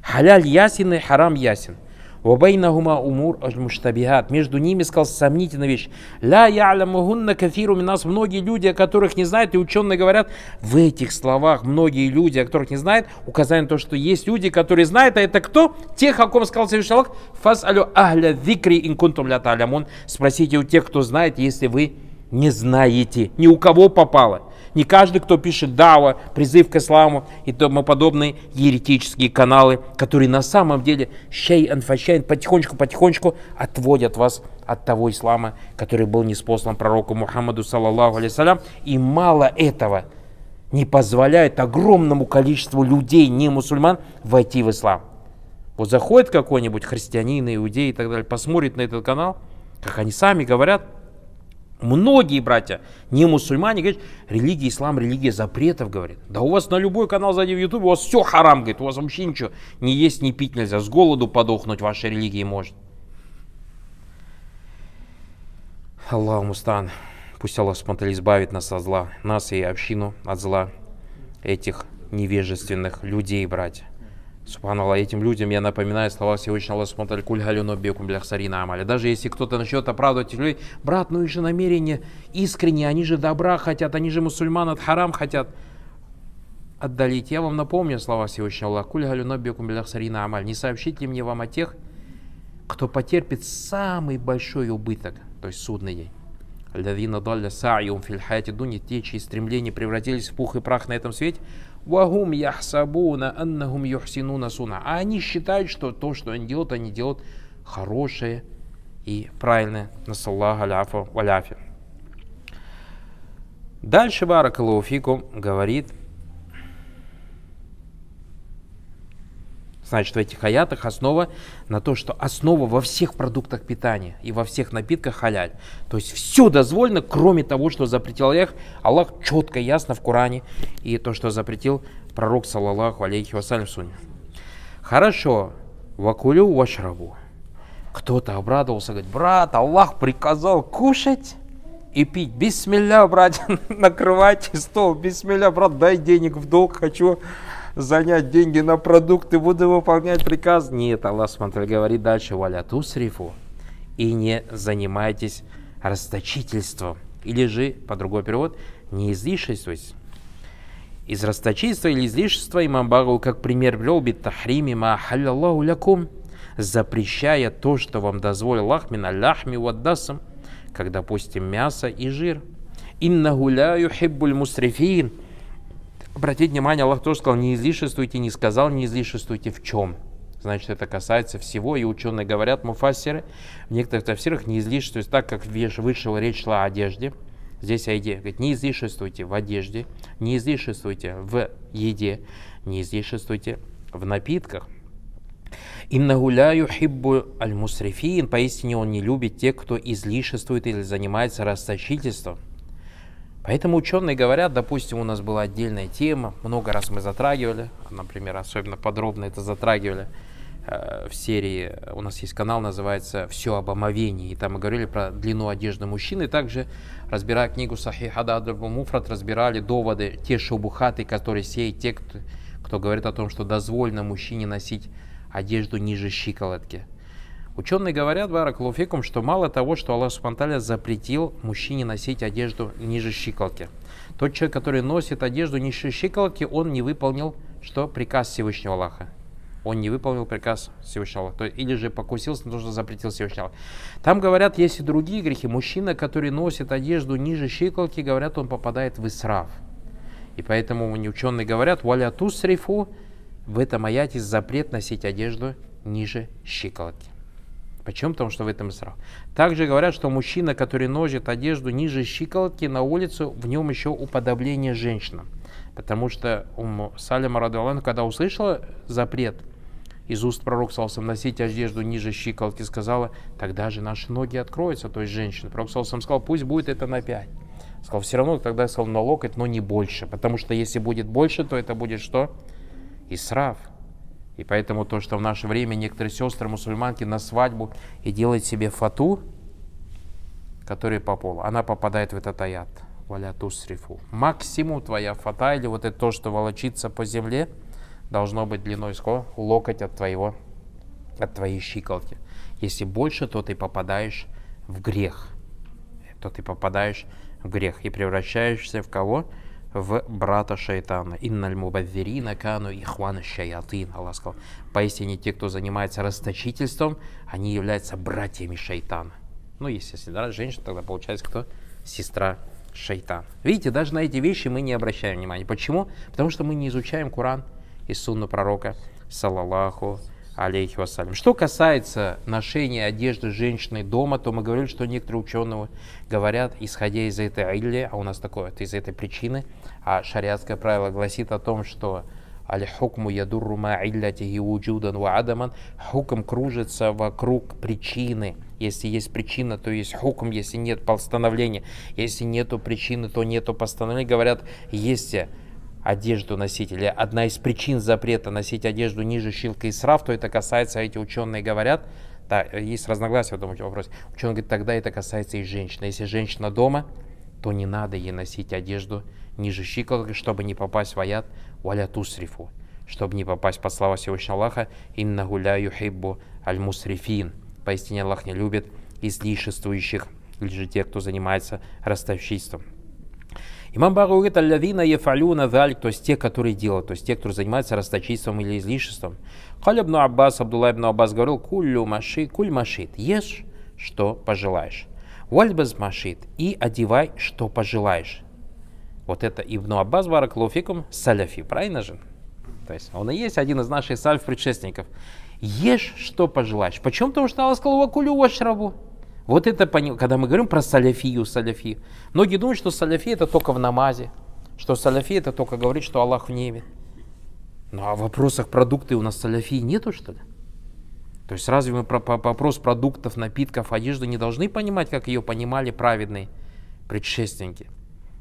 Халяль ясен и харам ясен. Вабайнахума умур аль-муштабихат. Между ними, сказал, сомнительная вещь. Ля я'ламухунна кафиру минас. Многие люди, о которых не знают, и ученые говорят, в этих словах многие люди, о которых не знают, указание на то, что есть люди, которые знают, а это кто? Тех, о ком сказал Всевышний Аллах: фас'алю ахля зикри ин кунтум ля та'алямун. Спросите у тех, кто знает, если вы не знаете. Ни у кого попало. Не каждый, кто пишет дава, призыв к исламу и тому подобные еретические каналы, которые на самом деле шейан фашейн потихонечку-потихонечку отводят вас от того ислама, который был ниспослан пророку Мухаммаду саллаллаху алейхи салям. И мало этого, не позволяет огромному количеству людей, не мусульман, войти в ислам. Вот заходит какой-нибудь христианин, иудей и так далее, посмотрит на этот канал, как они сами говорят. Многие братья, не мусульмане, говорят: религия ислам, религия запретов, говорит. Да у вас на любой канал зайди в Ютубе, у вас все харам, говорит, у вас вообще ничего не есть, не пить нельзя, с голоду подохнуть ваша религия может. Аллаху мустан, пусть Аллах Субхану ва Тааля избавит нас от зла, нас и общину от зла этих невежественных людей, братья. Субханаллах, этим людям я напоминаю слова Всевышнего Аллаха. Даже если кто-то начнет оправдывать этих людей: брат, ну их же намерения искренние, они же добра хотят, они же мусульман от харам хотят отдалить. Я вам напомню слова Всевышнего Аллаха: не сообщите ли мне вам о тех, кто потерпит самый большой убыток, то есть судный день. Те, чьи стремления превратились в пух и прах на этом свете. А они считают, что то, что они делают хорошее и правильное. Дальше баракаллаху фикум говорит, значит, в этих аятах основа на то, что основа во всех продуктах питания и во всех напитках халяль. То есть все дозволено, кроме того, что запретил Аллах четко, ясно в Коране, и то, что запретил пророк, саллаллаху алейхи ва саллям, в Сунне. Хорошо, вакулю вашрабу. Кто-то обрадовался, говорит: брат, Аллах приказал кушать и пить. Бисмилля, брат, накрывайте стол. Бисмилля, брат, дай денег в долг, хочу занять деньги на продукты, буду выполнять приказ. Нет, Аллах Субхану говорит дальше: валя тусрифу, и не занимайтесь расточительством. Или же, по другой перевод, не излишествуйте. Из расточительства или излишества имам Багави как пример привел: бит-тахрими ма ахалляллаху лякум, запрещая то, что вам дозволил Аллах, мин аль-лахми вад-дасм, как, допустим, мясо и жир. Иннаху ля юхиббуль мусрифин. Обратите внимание, Аллах тоже сказал, не излишествуйте, не сказал, не излишествуйте в чем. Значит, это касается всего, и ученые говорят, муфассиры, в некоторых тафсирах не излишествуйте, так как вышла речь шла о одежде, здесь о еде. Говорит, не излишествуйте в одежде, не излишествуйте в еде, не излишествуйте в напитках. «Иннаху ля юхиббу аль-мусрифин», поистине он не любит тех, кто излишествует или занимается расточительством. Поэтому ученые говорят, допустим, у нас была отдельная тема, много раз мы затрагивали, например, особенно подробно это затрагивали в серии, у нас есть канал, называется «Все об омовении», и там мы говорили про длину одежды мужчины, также, разбирая книгу «Сахих Ададабу Муфрат», разбирали доводы, те шубухаты, которые сеют те, кто говорит о том, что дозволено мужчине носить одежду ниже щиколотки. Ученые говорят, баракаллаху фикум, что мало того, что Аллах субхану ва тааля запретил мужчине носить одежду ниже щиколотки. Тот человек, который носит одежду ниже щиколотки, он не выполнил что? Приказ Всевышнего Аллаха. Он не выполнил приказ Всевышнего Аллаха. Или же покусился на то, что запретил Всевышний Аллах. Там говорят, есть и другие грехи. Мужчина, который носит одежду ниже щиколотки, говорят, он попадает в исраф. И поэтому ученые говорят, «Валя тусрифу», в этом аяте запрет носить одежду ниже щиколотки. Почему? Потому что в этом исраф. Также говорят, что мужчина, который носит одежду ниже щиколотки на улицу, в нем еще уподобление женщинам. Потому что Умму Салима радиаллаху анха, когда услышала запрет из уст пророка саллаллаху алейхи ва саллям носить одежду ниже щиколотки, сказала, тогда же наши ноги откроются, то есть женщина. Пророк саллаллаху алейхи ва саллям сказал, пусть будет это на 5. Сказал, все равно тогда сказал на локоть, но не больше. Потому что если будет больше, то это будет что? Исраф. И поэтому то, что в наше время некоторые сестры-мусульманки на свадьбу и делают себе фату, которая по полу, она попадает в этот аят. Валя тусрифу. Максимум твоя фата или вот это то, что волочится по земле, должно быть длиной сколько? Локоть от твоей щиколки. Если больше, то ты попадаешь в грех. То ты попадаешь в грех и превращаешься в кого? В брата шайтана. Инналь мубаддирина кану ихвана шаятин. Аллах сказал, поистине те, кто занимается расточительством, они являются братьями шайтана. Ну, если женщина, тогда получается кто? Сестра шайтана. Видите, даже на эти вещи мы не обращаем внимания. Почему? Потому что мы не изучаем Коран и сунну пророка, салаллаху алейхи вассалям. Что касается ношения одежды женщины дома, то мы говорили, что некоторые ученые говорят, исходя из этой илли, а у нас такое, из этой причины, а шариатское правило гласит о том, что аль-хукму ядурру ма илляти уджудан ва адаман, хукм кружится вокруг причины. Если есть причина, то есть хукм, если нет постановления, если нету причины, то нету постановления. Говорят, если одежду носить, или одна из причин запрета носить одежду ниже щиколотки и исраф, то это касается, эти ученые говорят, да, есть разногласия в этом вопросе, ученые говорят, тогда это касается и женщины. Если женщина дома, то не надо ей носить одежду ниже щиколотки, чтобы не попасть в аят «Валя тусрифу», чтобы не попасть под слова Всевышнего Аллаха «Иннаху ля юхиббу аль-мусрифин». Поистине Аллах не любит излишествующих, или же тех, кто занимается ростовщичеством. Имам Багави говорит, «Аллавина ефалюна залик», то есть те, которые делают, то есть те, кто занимается расточительством или излишеством. Каля ибн Аббас, Абдулла ибн Аббас говорил, «Куллю маши, куль машит», ешь, что пожелаешь. «Вальбаз машит», и одевай, что пожелаешь. Вот это Ибн Аббас, баракаллаху фикум, саляфи, правильно же? То есть он и есть один из наших сальф предшественников. Ешь, что пожелаешь. Почему? Потому что Аллах сказал, «Вакулю вашрабу». Вот это, когда мы говорим про саляфию, саляфи, многие думают, что саляфи это только в намазе, что саляфи это только говорит, что Аллах в небе. Ну а в вопросах продукты у нас саляфии нету, что ли? То есть разве мы про вопрос продуктов, напитков, одежды не должны понимать, как ее понимали праведные предшественники?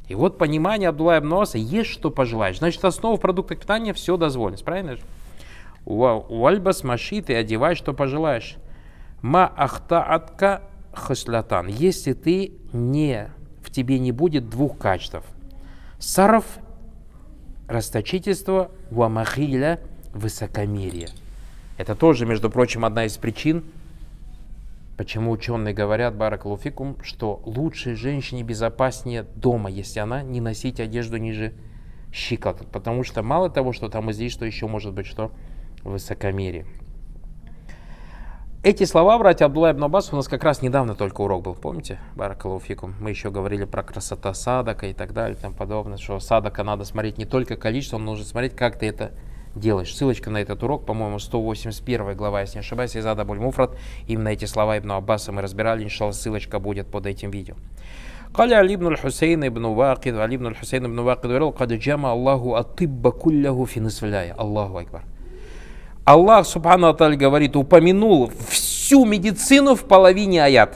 И вот понимание Абдулла ибн Аббаса, есть что пожелаешь. Значит, основа в продуктах питания все дозволено, правильно же? Уальбас маши, ты одевай, что пожелаешь. Ма ахтаатка хаслятан, если ты не, в тебе не будет двух качеств. Сарф – расточительство, вамахиля – высокомерие. Это тоже, между прочим, одна из причин, почему ученые говорят, баракаллаху фикум, что лучше женщине безопаснее дома, если она не носит одежду ниже щиколоток. Потому что мало того, что там и здесь, что еще может быть что? Высокомерие. Эти слова, братья Абдулла ибн Аббас, у нас как раз недавно только урок был, помните? Баракаллаху фикум. Мы еще говорили про красоту садака и так далее, там подобное, что садака надо смотреть не только количество, но нужно смотреть, как ты это делаешь. Ссылочка на этот урок, по-моему, 181 глава, если не ошибаюсь, из Адабуль Муфрад. Именно эти слова ибн Аббаса мы разбирали, иншалла, ссылочка будет под этим видео. قال علي بن الحسين بن واقد علي بن الحسين بن واقد قال قد جمع الله الطب كله في نصف الليل الله أكبر. Аллах субхану ва тааля говорит, упомянул всю медицину в половине аят.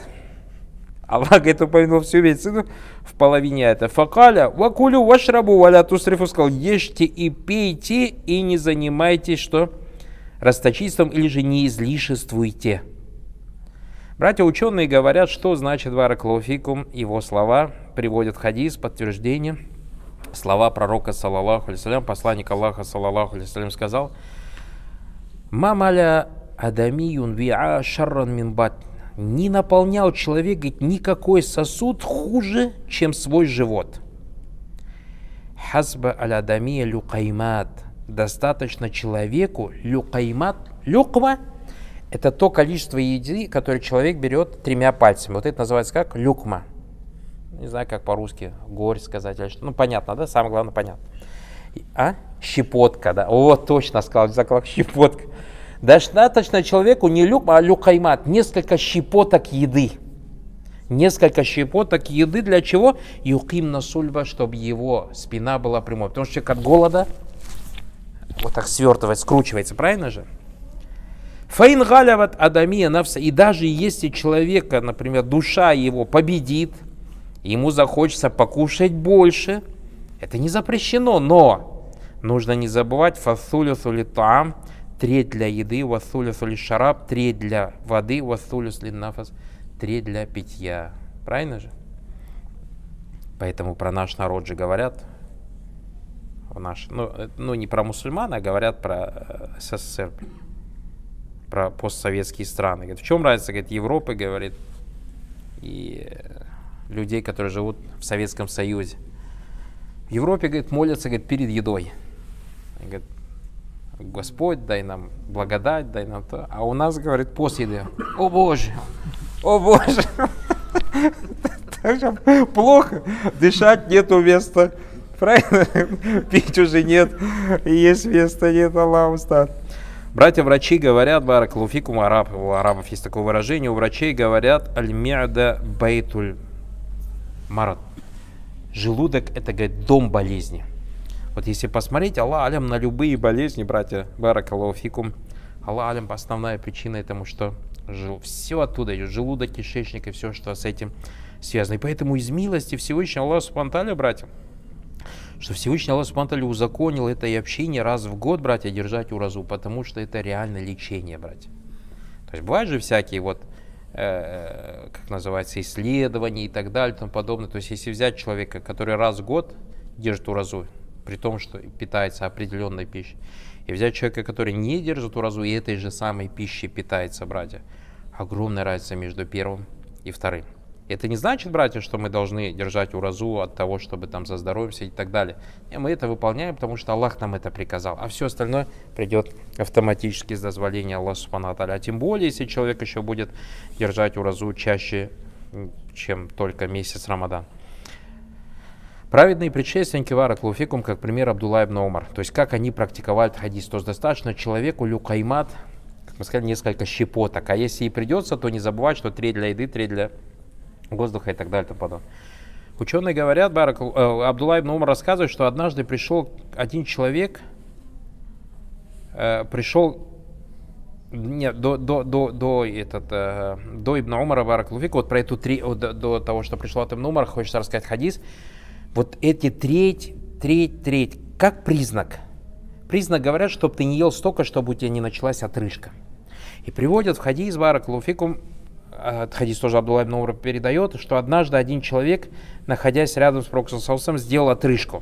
Аллах говорит, упомянул всю медицину в половине аята. Факаля вакулю вашрабу валя тусрифу, сказал, ешьте и пейте и не занимайтесь что расточительством или же не излишествуйте. Братья ученые говорят, что значит баракаллаху фикум, его слова приводят хадис, подтверждение. Слова пророка, саллаллаху алейхи салям, посланник Аллаха, саллаллаху алейхи салям, сказал: «Мамаля адамиюн виа шарран минбат». Не наполнял человек, говорит, никакой сосуд хуже, чем свой живот. «Хазба алядамия люкаймат». Достаточно человеку люкаймат, люква. Это то количество еды, которое человек берет тремя пальцами. Вот это называется как люкма. Не знаю, как по-русски горь сказать. Ну, понятно, да? Самое главное, понятно. А? Щепотка, да. О, точно сказал, заклад, щепотка. Достаточно человеку не люкма, а люкаймат. Несколько щепоток еды. Несколько щепоток еды для чего? Юким насульба, чтобы его спина была прямой. Потому что человек от голода вот так свертывается, скручивается, правильно же? Фаин галяват адамия навса. И даже если человека, например, душа его победит, ему захочется покушать больше, это не запрещено, но нужно не забывать фасулюс ули таам, треть для еды, васулюс ули шараб, треть для воды, васулюс ули нафас, треть для питья. Правильно же? Поэтому про наш народ же говорят, ну не про мусульман, а говорят про СССР. Про постсоветские страны. Говорит, в чем разница, говорит, Европы, говорит, и людей, которые живут в Советском Союзе. В Европе, говорит, молятся, говорит, перед едой. Говорит, Господь, дай нам благодать, дай нам то. А у нас, говорит, после еды. О Боже, о Боже. Плохо, дышать нету места. Правильно? Пить уже нет, есть места нет, Аллах устал. Братья-врачи говорят, баракаллаху фикум, у арабов есть такое выражение, у врачей говорят, аль-миада байтуль марад. Желудок – это, говорит, дом болезни. Вот если посмотреть, Аллах алям, на любые болезни, братья, баракаллаху фикум, Аллах алям, основная причина этому, что все оттуда идет, желудок, кишечник и все, что с этим связано. И поэтому из милости Всевышнего Аллаха субхану ва тааля, братья, что Всевышний Аллах субхану ва тааля узаконил это и общение раз в год, братья, держать уразу, потому что это реально лечение, братья. То есть бывают же всякие вот, как называется, исследования и так далее, и тому подобное. То есть если взять человека, который раз в год держит уразу, при том, что питается определенной пищей, и взять человека, который не держит уразу и этой же самой пищей питается, братья, огромная разница между первым и вторым. Это не значит, братья, что мы должны держать уразу от того, чтобы там за здоровьем сидеть и так далее. И мы это выполняем, потому что Аллах нам это приказал. А все остальное придет автоматически с дозволения Аллаха субхану ва тааля. А тем более, если человек еще будет держать уразу чаще, чем только месяц Рамадан. Праведные предшественники, баракаллаху фикум, как пример Абдулла ибн Умар. То есть, как они практиковали хадис. То есть, достаточно человеку люкаймат, как мы сказали, несколько щепоток. А если и придется, то не забывать, что треть для еды, треть для воздуха и так далее, и тому подобное. Ученые говорят, Абдулла ибн Умар рассказывает, что однажды пришел один человек, до Ибн Умара, баракаллаху фикум, вот про эту до того, что пришло от Ибн Умара, хочется рассказать хадис. Вот эти треть, как признак. Признак, говорят, чтобы ты не ел столько, чтобы у тебя не началась отрыжка. И приводят в хадис, баракаллаху фикум, хадис тоже Абдулла ибн Умар передает, что однажды один человек, находясь рядом с пророком саллаллаху алейхи ва саллям, сделал отрыжку.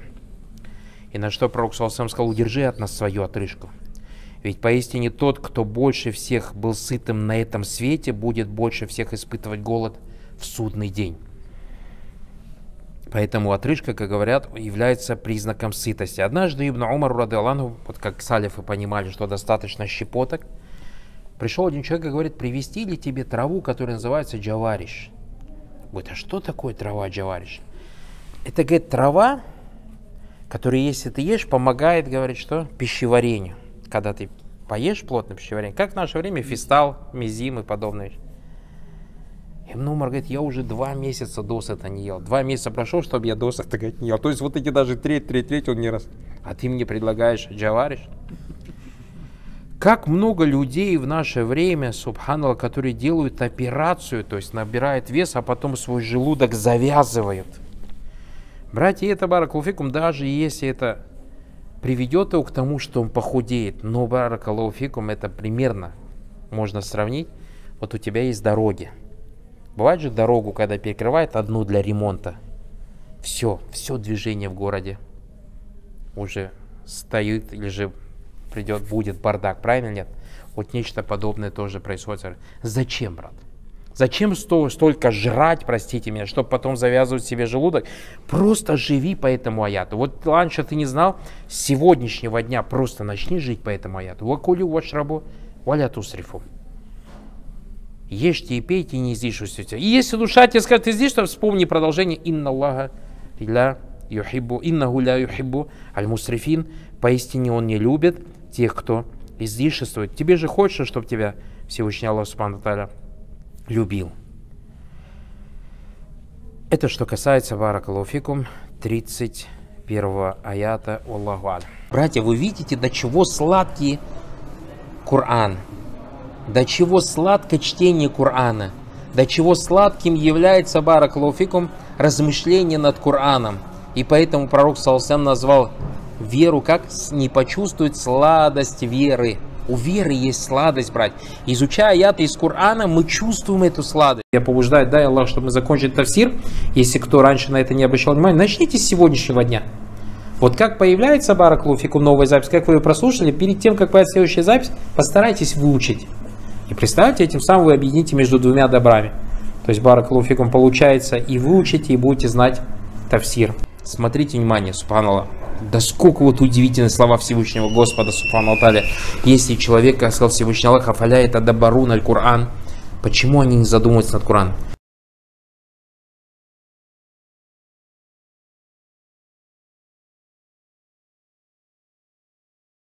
И на что пророк саллаллаху алейхи ва саллям сказал: «Удержи от нас свою отрыжку. Ведь поистине тот, кто больше всех был сытым на этом свете, будет больше всех испытывать голод в судный день». Поэтому отрыжка, как говорят, является признаком сытости. Однажды Ибн Умар, радыаллаху анху, вот как салифы понимали, что достаточно щепоток, Пришел один человек и говорит: привезти ли тебе траву, которая называется джавариш? Говорит: а что такое трава джавариш? Это, говорит, трава, которую, если ты ешь, помогает, говорит, что? Пищеварению. Когда ты поешь плотно, пищеварение. Как в наше время фистал, мизим и подобное. Ибн Умар говорит: я уже 2 месяца досыта не ел. 2 месяца прошло, чтобы я досыта, говорит, не ел. То есть вот эти даже треть он не раз. А ты мне предлагаешь джавариш? Как много людей в наше время, субханаллах, которые делают операцию, то есть набирают вес, а потом свой желудок завязывают. Братья, это баракаллаху фикум, даже если это приведет его к тому, что он похудеет, но баракаллаху фикум, это примерно можно сравнить. Вот у тебя есть дороги. Бывает же дорогу, когда перекрывает одну для ремонта. Все движение в городе уже стоит или же придет, будет бардак, правильно, нет? Вот нечто подобное тоже происходит. Зачем, брат? Зачем столько жрать, простите меня, чтобы потом завязывать себе желудок? Просто живи по этому аяту. Вот раньше ты не знал, с сегодняшнего дня просто начни жить по этому аяту. Вакулю вашрабу валя тусрифу. Ешьте и пейте, и не излишествуйте. И если душа тебе скажет, ты здесь, то вспомни продолжение. Инна Аллаха ля юхиббу, иннаху ля юхиббу аль-мусрифин. Поистине он не любит тех, кто излишествует. Тебе же хочется, чтобы тебя Всевышний Аллах Субхану ва Тааля любил. Это что касается баракаллаху фикум 31 аята. Аллаху аль. Братья, вы видите, до чего сладкий Коран? До чего сладко чтение Корана, до чего сладким является, баракаллаху фикум, размышление над Кораном. И поэтому пророк саллаллаху алейхи ва саллям назвал веру как «не почувствовать сладость веры». У веры есть сладость, брать. Изучая аяты из Корана, мы чувствуем эту сладость. Я побуждаю, дай Аллах, чтобы мы закончили тафсир. Если кто раньше на это не обращал внимания, начните с сегодняшнего дня. Вот как появляется, баракаллаху фикум, новая запись, как вы ее прослушали, перед тем, как появится следующая запись, постарайтесь выучить. И представьте, этим самым вы объедините между двумя добрами. То есть баракаллаху фикум, получается, и выучите, и будете знать тафсир. Смотрите внимание, субханаллах. Да сколько вот удивительные слова Всевышнего Господа, субханаллаху ва тааля. Если человек, как сказал Всевышний Аллах, афаля это дабарун аль-Кур'ан, почему они не задумываются над Кур'аном?